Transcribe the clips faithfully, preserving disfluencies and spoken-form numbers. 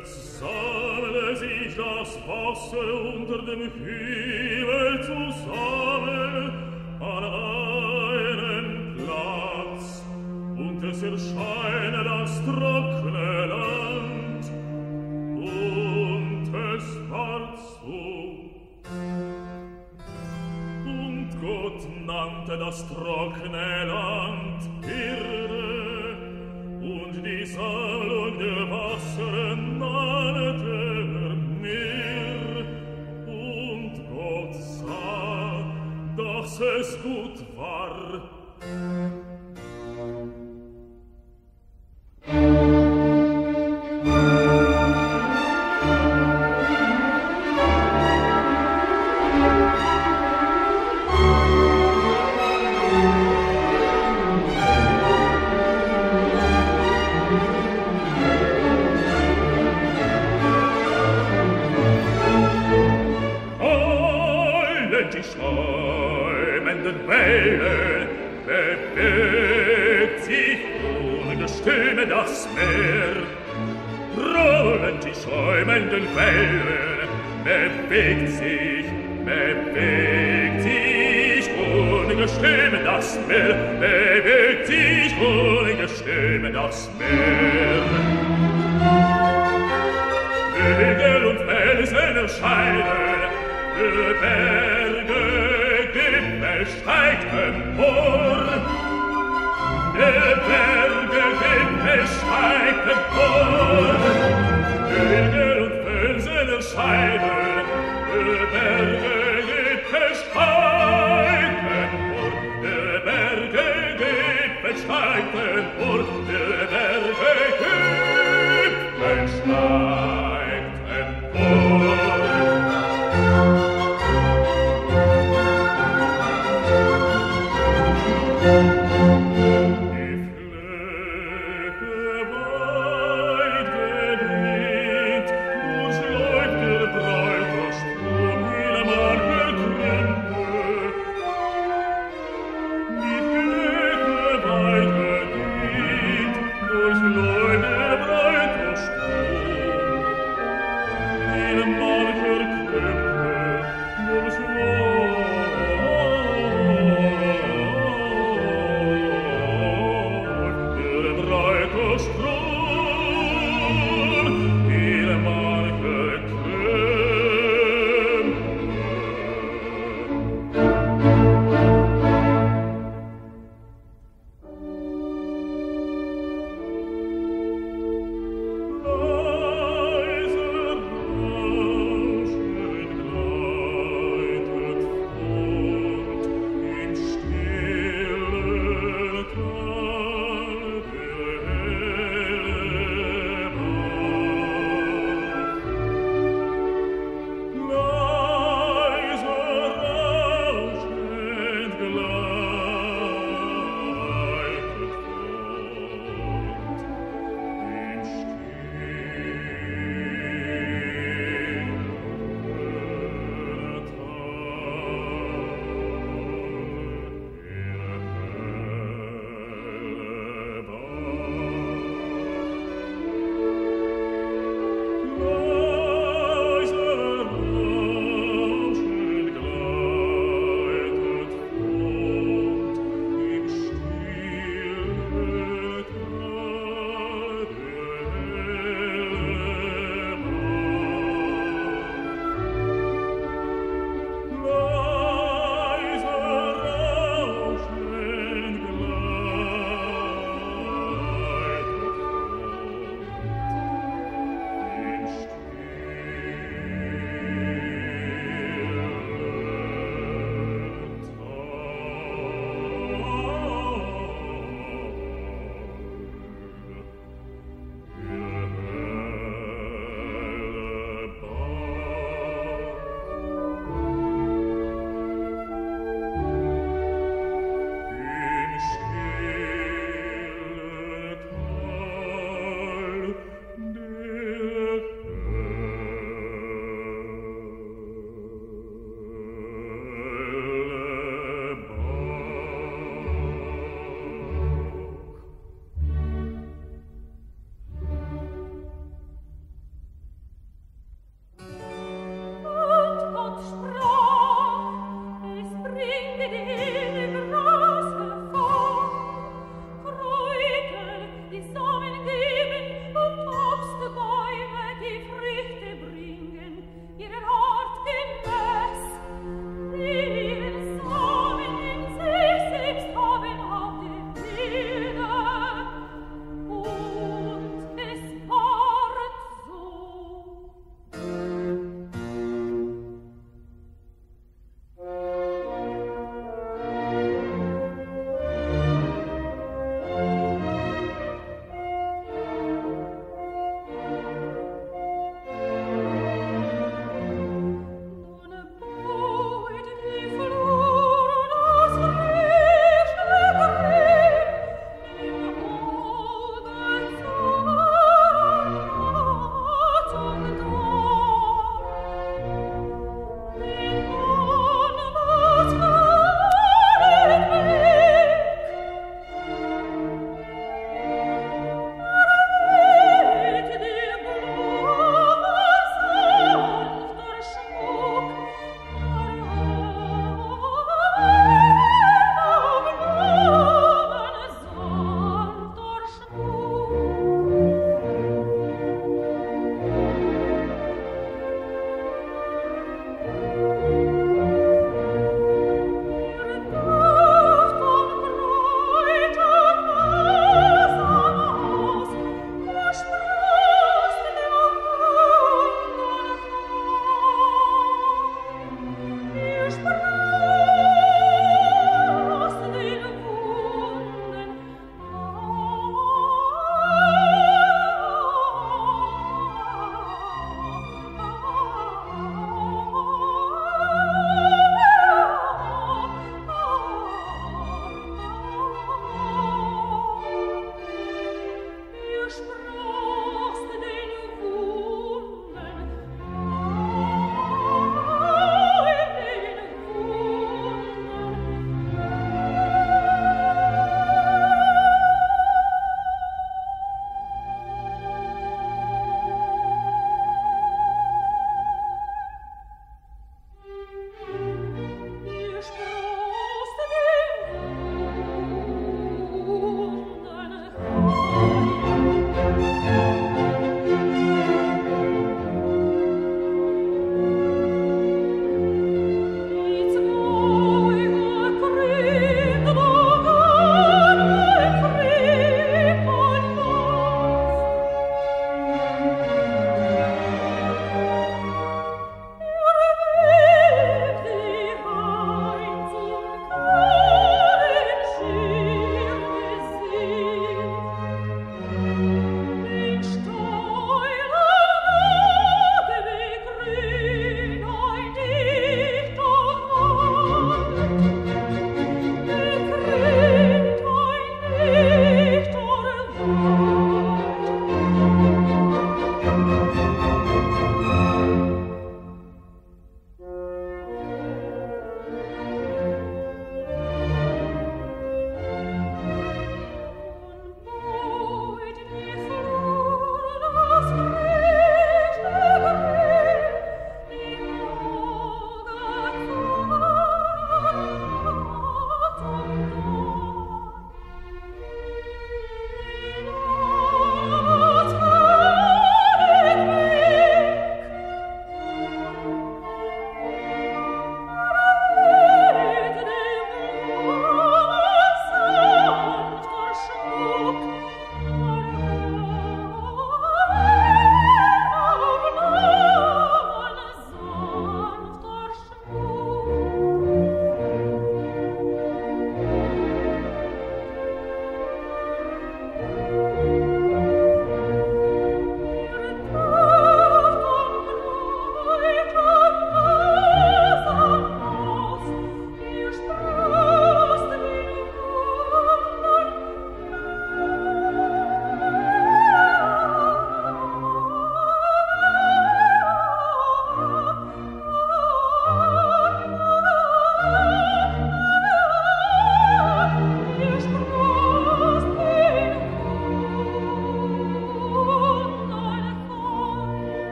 jetzt sammle sich das Wasser unter dem Hügel zusammen an einen Platz, und es erscheine das trockene Land, und es war so. Und Gott nannte das trockene Land Erde, und die Sammlung der Wasser nannte er Meer. Und Gott sah, dass es gut war.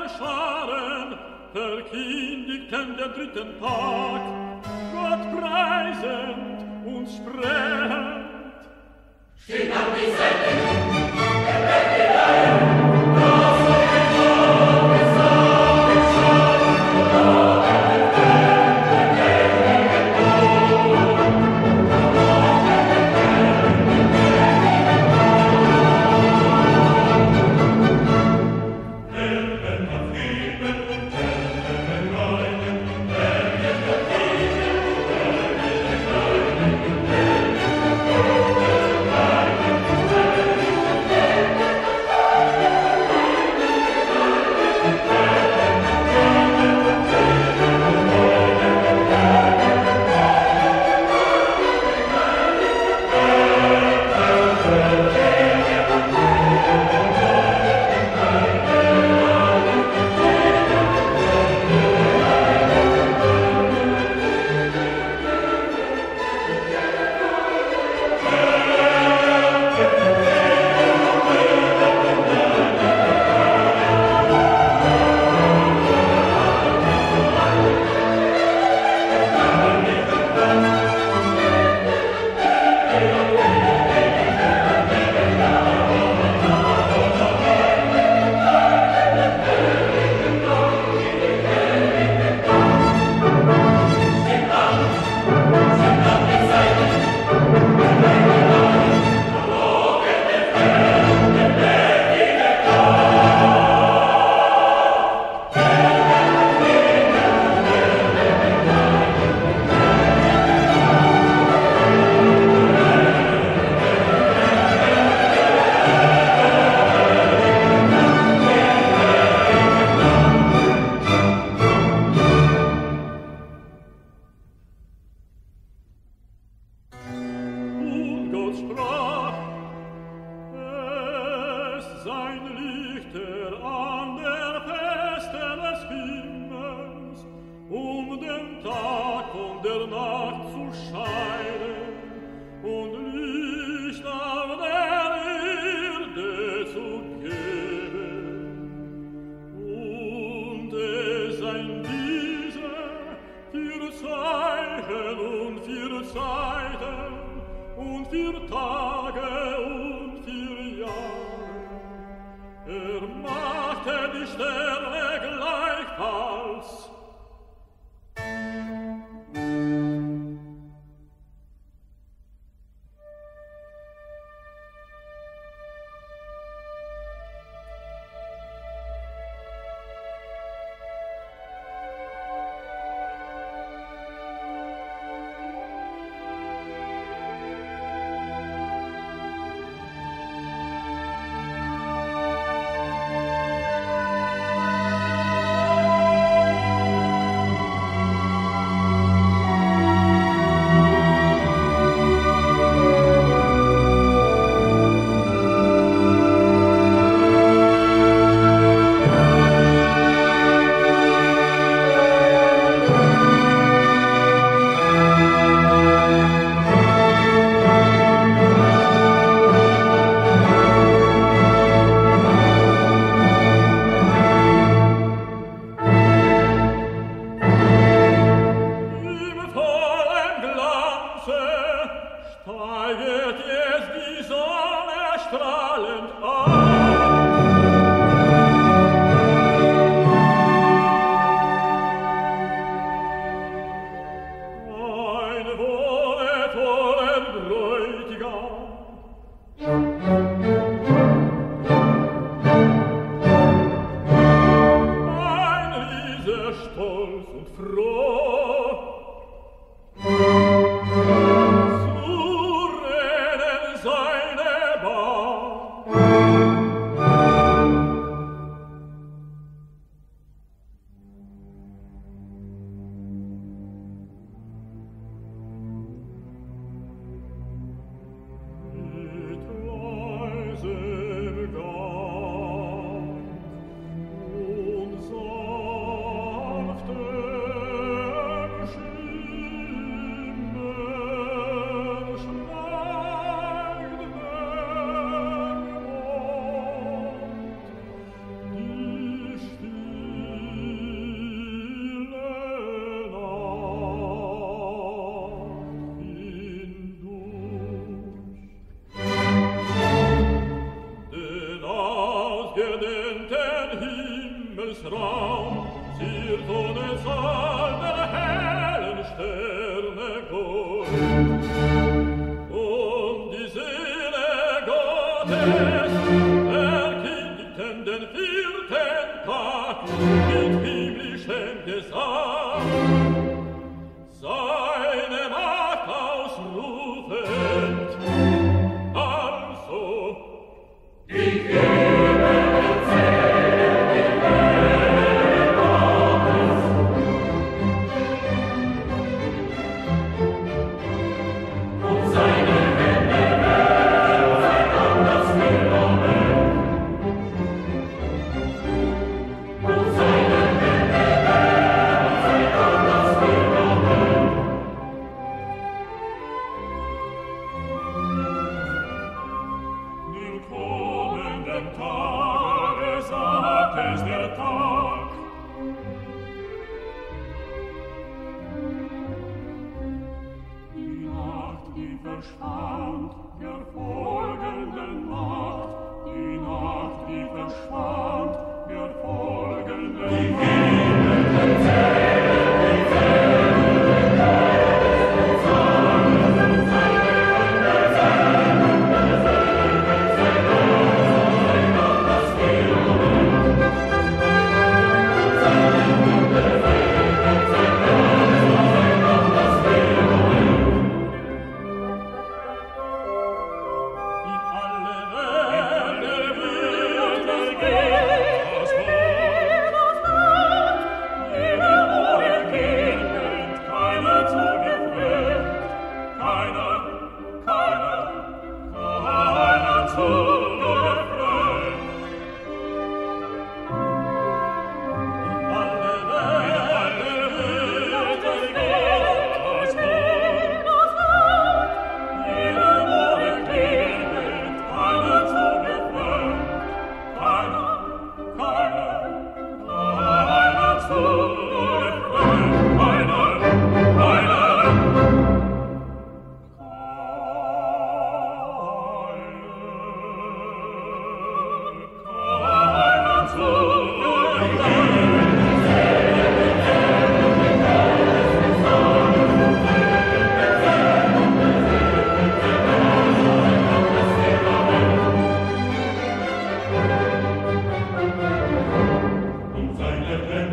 alle Scharen verkündigten den dritten Tag, Gott preisend und sprechend. Steht an die Seite, der Welt die Reihe. Oh, Seine Hände